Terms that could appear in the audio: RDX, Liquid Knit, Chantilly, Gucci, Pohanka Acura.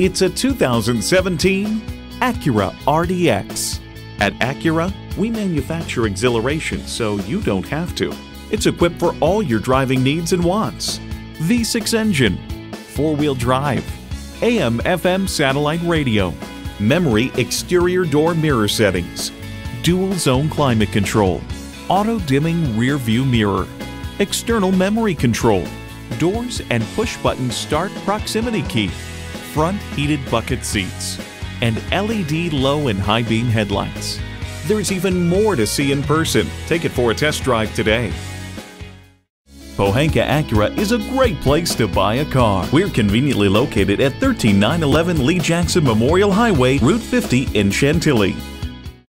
It's a 2017 Acura RDX. At Acura, we manufacture exhilaration so you don't have to. It's equipped for all your driving needs and wants. V6 engine, four-wheel drive, AM/FM satellite radio, memory exterior door mirror settings, dual zone climate control, auto-dimming rear view mirror, external memory control, doors and push-button start proximity key, front heated bucket seats, and LED low and high beam headlights. There's even more to see in person. Take it for a test drive today. Pohanka Acura is a great place to buy a car. We're conveniently located at 13911 Lee Jackson Memorial Highway, Route 50 in Chantilly.